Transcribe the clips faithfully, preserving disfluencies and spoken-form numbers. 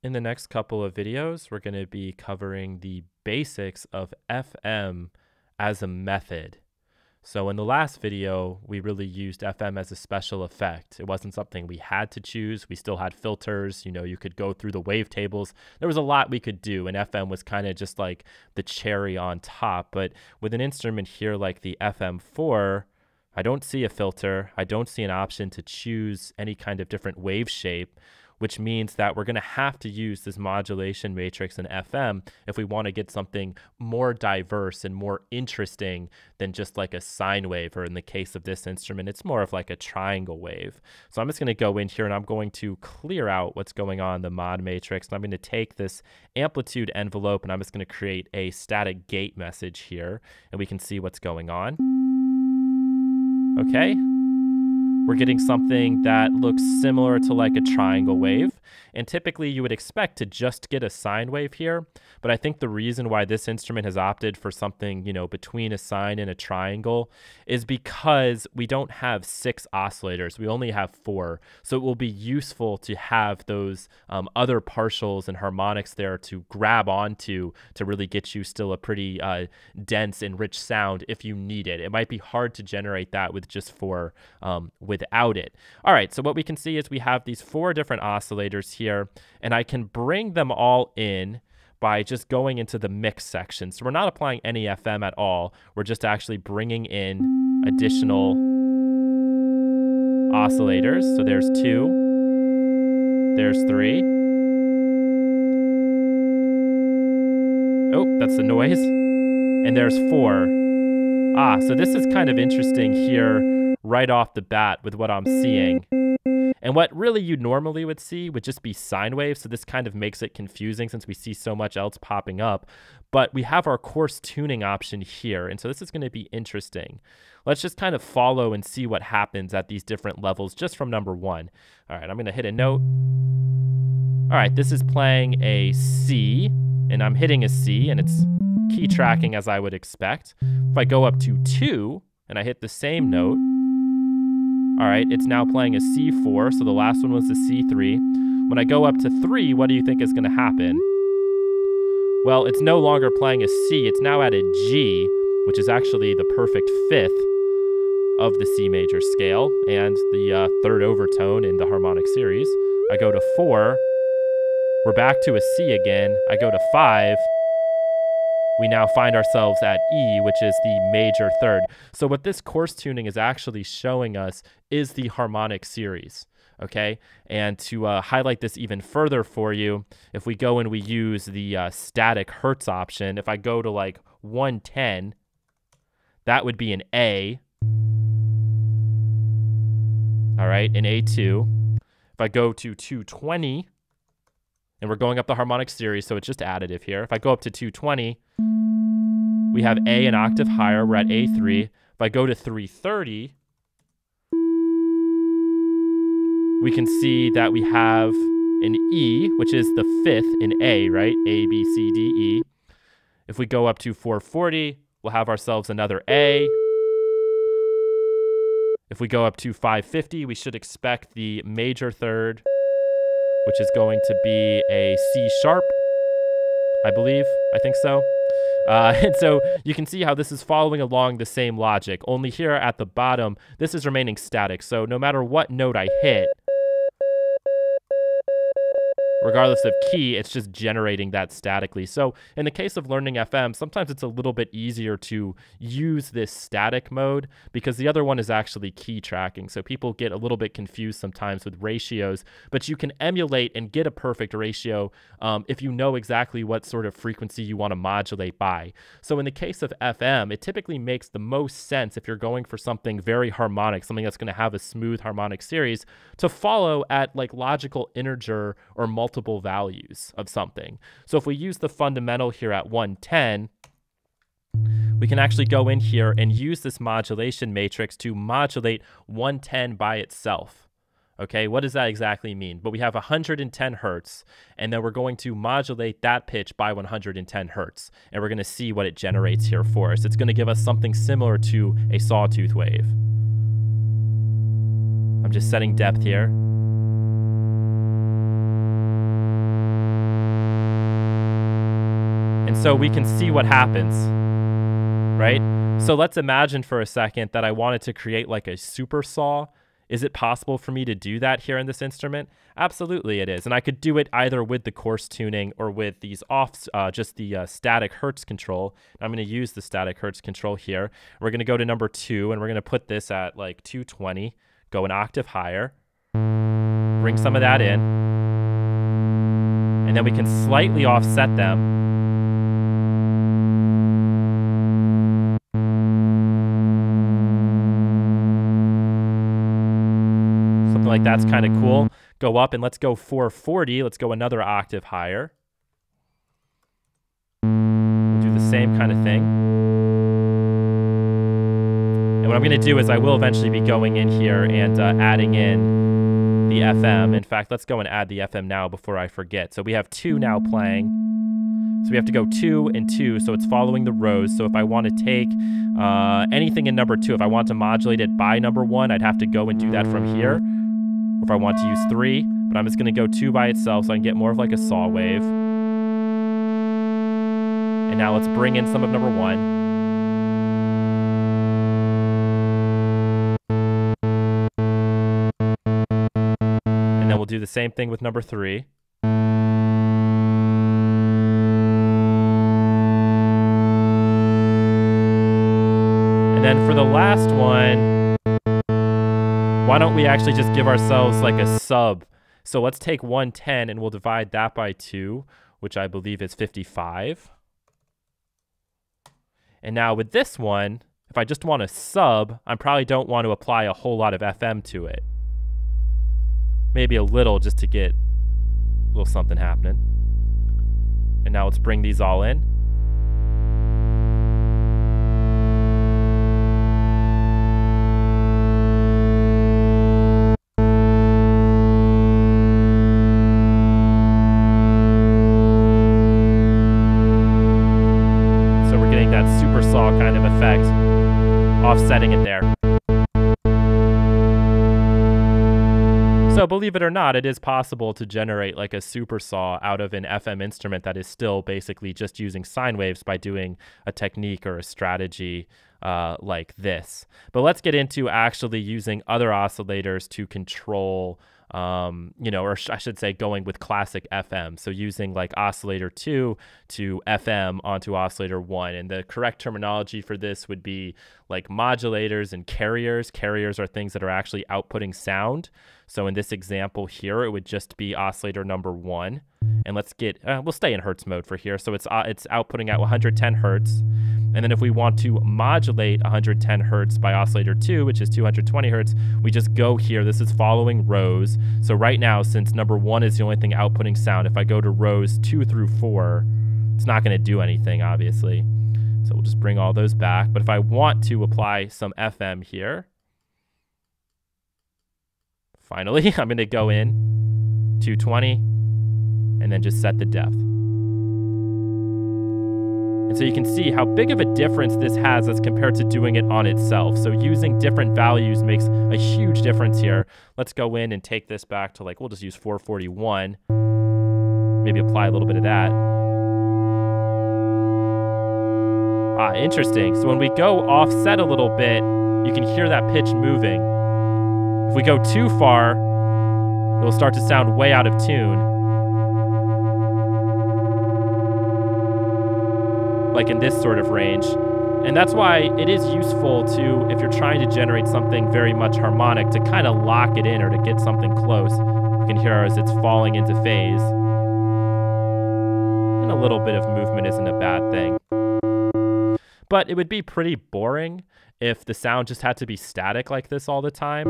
In the next couple of videos, we're going to be covering the basics of F M as a method. So in the last video, we really used F M as a special effect. It wasn't something we had to choose. We still had filters. You know, you could go through the wavetables. There was a lot we could do, and F M was kind of just like the cherry on top. But with an instrument here like the F M four, I don't see a filter. I don't see an option to choose any kind of different wave shape, which means that we're going to have to use this modulation matrix in F M if we want to get something more diverse and more interesting than just like a sine wave, or in the case of this instrument, it's more of like a triangle wave. So I'm just going to go in here and I'm going to clear out what's going on in the mod matrix. And I'm going to take this amplitude envelope and I'm just going to create a static gate message here, and we can see what's going on. Okay. We're getting something that looks similar to like a triangle wave. And typically you would expect to just get a sine wave here, but I think the reason why this instrument has opted for something, you know, between a sine and a triangle is because we don't have six oscillators. We only have four. So it will be useful to have those um, other partials and harmonics there to grab onto to really get you still a pretty uh, dense and rich sound if you need it. It might be hard to generate that with just four um, with without it. All right, so what we can see is we have these four different oscillators here, and I can bring them all in by just going into the mix section. So we're not applying any F M at all. We're just actually bringing in additional oscillators. So there's two, there's three. Oh, that's the noise. And there's four. Ah, so this is kind of interesting here right off the bat with what I'm seeing. And what really you normally would see would just be sine waves, so this kind of makes it confusing since we see so much else popping up. But we have our coarse tuning option here, and so this is going to be interesting. Let's just kind of follow and see what happens at these different levels just from number one. All right, I'm going to hit a note. All right, this is playing a C, and I'm hitting a C, and it's key tracking as I would expect. If I go up to two, and I hit the same note, all right, it's now playing a C four, so the last one was a C three. When I go up to three, what do you think is going to happen? Well, it's no longer playing a C. It's now at a G, which is actually the perfect fifth of the C major scale and the uh, third overtone in the harmonic series. I go to four. We're back to a C again. I go to five. We now find ourselves at E, which is the major third. So what this coarse tuning is actually showing us is the harmonic series, okay? And to uh, highlight this even further for you, if we go and we use the uh, static Hertz option, if I go to like one ten, that would be an A, all right, an A two. If I go to two twenty, and we're going up the harmonic series, so it's just additive here. If I go up to two twenty, we have A an octave higher. We're at A three. If I go to three thirty, we can see that we have an E, which is the fifth in A, right? A, B, C, D, E. If we go up to four forty, we'll have ourselves another A. If we go up to five fifty, we should expect the major third, which is going to be a C sharp, I believe. I think so. Uh, and so you can see how this is following along the same logic, only here at the bottom, this is remaining static. So no matter what note I hit, regardless of key, it's just generating that statically. So in the case of learning F M, sometimes it's a little bit easier to use this static mode because the other one is actually key tracking. So people get a little bit confused sometimes with ratios, but you can emulate and get a perfect ratio um, if you know exactly what sort of frequency you want to modulate by. So in the case of F M, it typically makes the most sense if you're going for something very harmonic, something that's going to have a smooth harmonic series, to follow at like logical integer or multiple values of something. So if we use the fundamental here at one ten, we can actually go in here and use this modulation matrix to modulate one ten by itself. Okay, what does that exactly mean? But we have one hundred ten hertz, and then we're going to modulate that pitch by one hundred ten hertz, and we're going to see what it generates here for us. It's going to give us something similar to a sawtooth wave. I'm just setting depth here. so we can see what happens, right? So let's imagine for a second that I wanted to create like a super saw. Is it possible for me to do that here in this instrument? Absolutely it is. And I could do it either with the coarse tuning or with these offs, uh, just the uh, static Hertz control. I'm going to use the static Hertz control here. We're going to go to number two and we're going to put this at like two twenty, go an octave higher, bring some of that in, and then we can slightly offset them. Like that's kind of cool. Go up and let's go four forty. Let's go another octave higher. We'll do the same kind of thing. And what I'm going to do is I will eventually be going in here and uh, adding in the F M. In fact, let's go and add the F M now before I forget. So we have two now playing. So we have to go two and two, so it's following the rows. So if I want to take uh, anything in number two, if I want to modulate it by number one, I'd have to go and do that from here. Or if I want to use three, but I'm just going to go two by itself so I can get more of like a saw wave. And now let's bring in some of number one. And then we'll do the same thing with number three. And then for the last one, why don't we actually just give ourselves like a sub? So let's take one ten and we'll divide that by two, which I believe is fifty-five. And now with this one, if I just want a sub, I probably don't want to apply a whole lot of F M to it. Maybe a little just to get a little something happening. And now let's bring these all in. Offsetting it there. So believe it or not, it is possible to generate like a super saw out of an F M instrument that is still basically just using sine waves by doing a technique or a strategy uh, like this. But let's get into actually using other oscillators to control Um, you know, or sh I should say going with classic F M. So using like oscillator two to F M onto oscillator one. And the correct terminology for this would be like modulators and carriers. Carriers are things that are actually outputting sound. So in this example here, it would just be oscillator number one. And let's get, uh, we'll stay in Hertz mode for here. So it's, uh, it's outputting at one hundred ten Hertz. And then if we want to modulate one hundred ten Hertz by oscillator two, which is two hundred twenty Hertz, we just go here. This is following rows. So right now, since number one is the only thing outputting sound, if I go to rows two through four, it's not going to do anything, obviously. So we'll just bring all those back. But if I want to apply some F M here, finally, I'm going to go in two twenty and then just set the depth. And so you can see how big of a difference this has as compared to doing it on itself. So using different values makes a huge difference here. Let's go in and take this back to like, we'll just use four forty-one. Maybe apply a little bit of that. Ah, interesting. So when we go offset a little bit, you can hear that pitch moving. If we go too far, it will start to sound way out of tune. Like in this sort of range. And that's why it is useful to, if you're trying to generate something very much harmonic, to kind of lock it in or to get something close. You can hear as it's falling into phase. And a little bit of movement isn't a bad thing. But it would be pretty boring if the sound just had to be static like this all the time.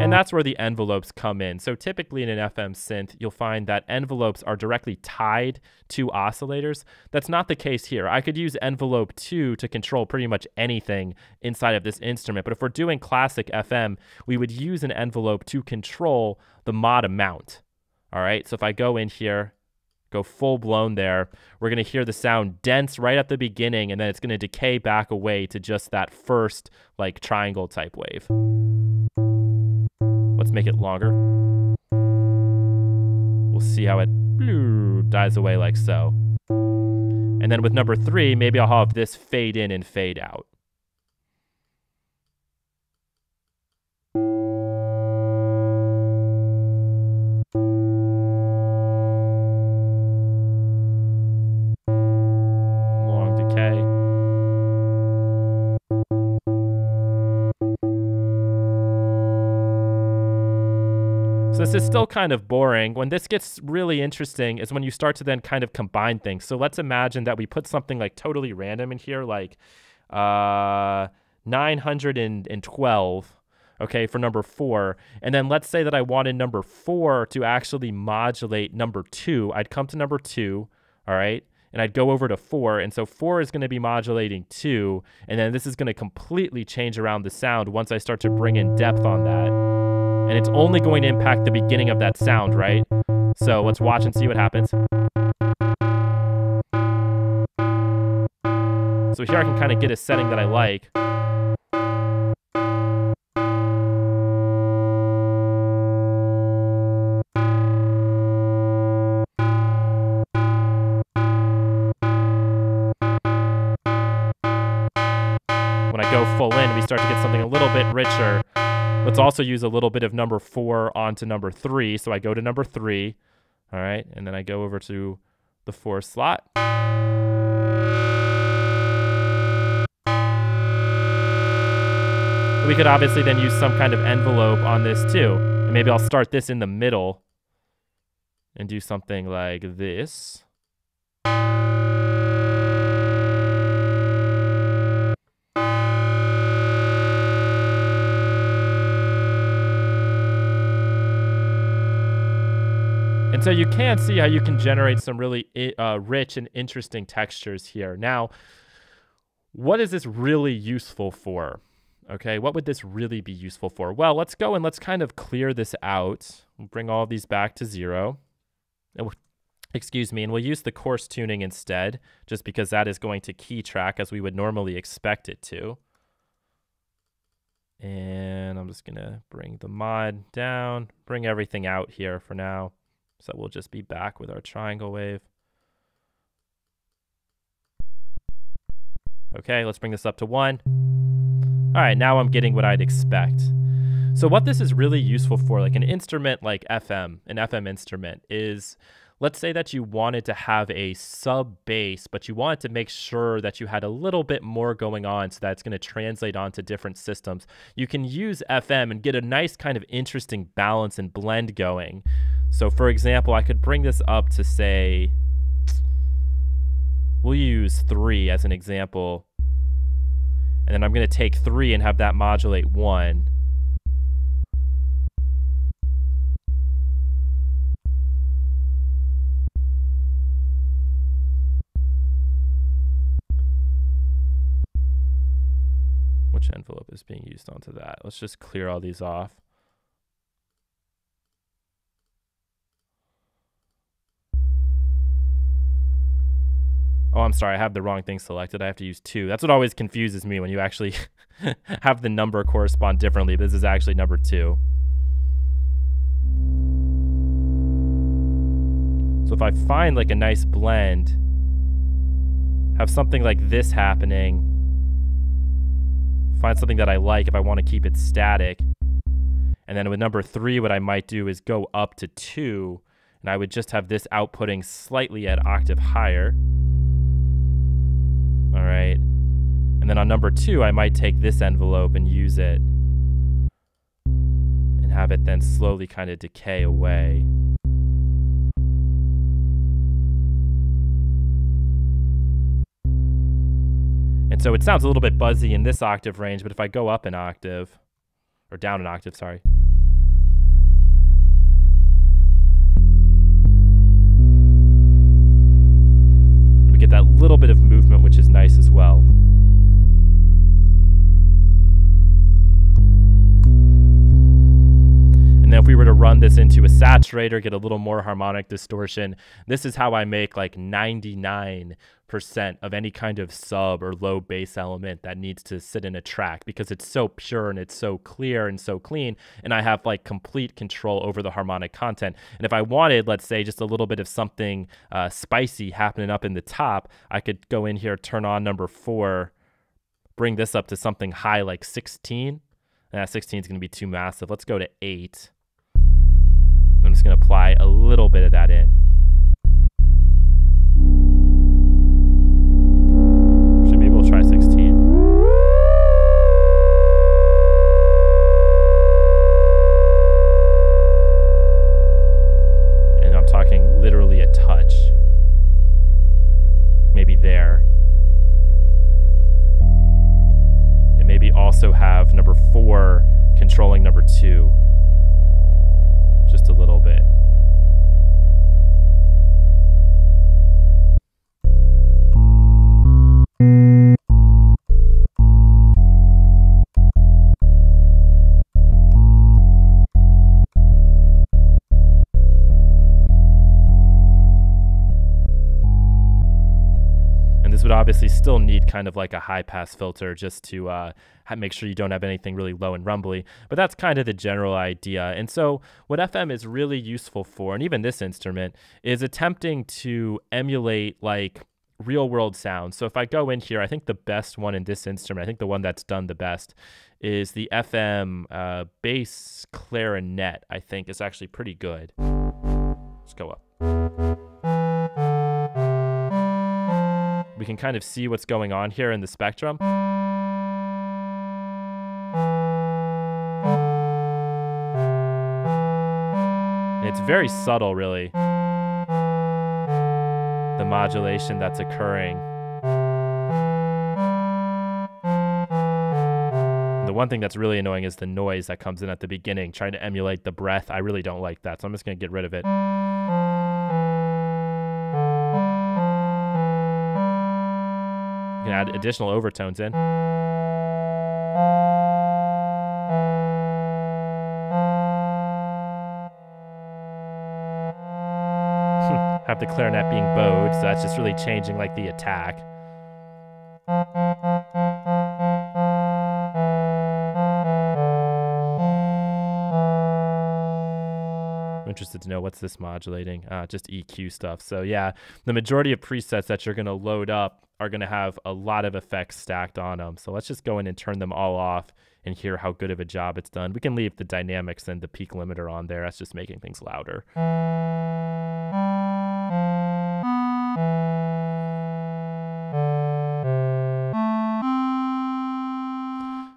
And that's where the envelopes come in. So typically in an F M synth, you'll find that envelopes are directly tied to oscillators. That's not the case here. I could use envelope two to control pretty much anything inside of this instrument. But if we're doing classic F M, we would use an envelope to control the mod amount. All right, so if I go in here, go full blown there, we're going to hear the sound dense right at the beginning, and then it's going to decay back away to just that first like triangle type wave. Let's make it longer. We'll see how it dies away like so. And then with number three, maybe I'll have this fade in and fade out. This is still kind of boring. When this gets really interesting is when you start to then kind of combine things. So let's imagine that we put something like totally random in here, like uh, nine hundred twelve, okay, for number four. And then let's say that I wanted number four to actually modulate number two. I'd come to number two, all right, and I'd go over to four. And so four is going to be modulating two. And then this is going to completely change around the sound once I start to bring in depth on that. And it's only going to impact the beginning of that sound, right? So let's watch and see what happens. So here I can kind of get a setting that I like. When I go full in, we start to get something a little bit richer. Let's also use a little bit of number four onto number three. So I go to number three, all right, and then I go over to the four slot. We could obviously then use some kind of envelope on this too. And maybe I'll start this in the middle and do something like this. And so you can see how you can generate some really uh, rich and interesting textures here. Now, what is this really useful for? Okay, what would this really be useful for? Well, let's go and let's kind of clear this out. We'll bring all of these back to zero. And we'll, excuse me, and we'll use the coarse tuning instead, just because that is going to key track as we would normally expect it to. And I'm just gonna bring the mod down, bring everything out here for now. So we'll just be back with our triangle wave. Okay, let's bring this up to one. All right, now I'm getting what I'd expect. So what this is really useful for, like an instrument like F M, an F M instrument, is let's say that you wanted to have a sub bass, but you wanted to make sure that you had a little bit more going on so that it's going to translate onto different systems. You can use F M and get a nice kind of interesting balance and blend going. So for example, I could bring this up to say, we'll use three as an example. And then I'm going to take three and have that modulate one. Which envelope is being used onto that? Let's just clear all these off. Oh, I'm sorry, I have the wrong thing selected. I have to use two. That's what always confuses me when you actually have the number correspond differently. This is actually number two. So if I find like a nice blend, have something like this happening, find something that I like if I want to keep it static. And then with number three, what I might do is go up to two, and I would just have this outputting slightly at an octave higher. All right, and then on number two, I might take this envelope and use it and have it then slowly kind of decay away. And so it sounds a little bit buzzy in this octave range, but if I go up an octave, or down an octave, sorry. Get that little bit of movement, which is nice as well. And then if we were to run turn this into a saturator, get a little more harmonic distortion. This is how I make like ninety-nine percent of any kind of sub or low bass element that needs to sit in a track, because it's so pure and it's so clear and so clean, and I have like complete control over the harmonic content. And if I wanted, let's say, just a little bit of something uh, spicy happening up in the top, I could go in here, turn on number four, bring this up to something high like sixteen. Nah, sixteen is going to be too massive. Let's go to eight. I'm just going to apply a little bit of that in. Actually, maybe we'll try sixteen. And I'm talking literally a touch. Maybe there. And maybe also have number four controlling number two. Just a little bit. And this would obviously still need kind of like a high pass filter just to uh, make sure you don't have anything really low and rumbly, but that's kind of the general idea. And so what F M is really useful for, and even this instrument, is attempting to emulate like real world sounds. So if I go in here, I think the best one in this instrument, I think the one that's done the best, is the F M uh, bass clarinet. I think it's actually pretty good. Let's go up. We can kind of see what's going on here in the spectrum. It's very subtle, really, the modulation that's occurring. The one thing that's really annoying is the noise that comes in at the beginning, trying to emulate the breath. I really don't like that, so I'm just going to get rid of it. Add additional overtones in. Have the clarinet being bowed, so that's just really changing like the attack. Interested to know what's this modulating, uh, just E Q stuff. So yeah, the majority of presets that you're going to load up are going to have a lot of effects stacked on them. So let's just go in and turn them all off and hear how good of a job it's done. We can leave the dynamics and the peak limiter on there. That's just making things louder.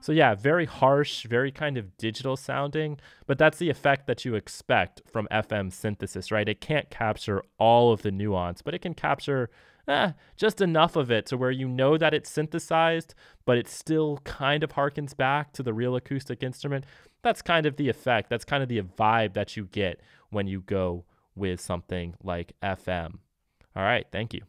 So yeah, very harsh, very kind of digital sounding, but that's the effect that you expect from F M synthesis, right? It can't capture all of the nuance, but it can capture eh, just enough of it to where you know that it's synthesized, but it still kind of harkens back to the real acoustic instrument. That's kind of the effect. That's kind of the vibe that you get when you go with something like F M. All right, thank you.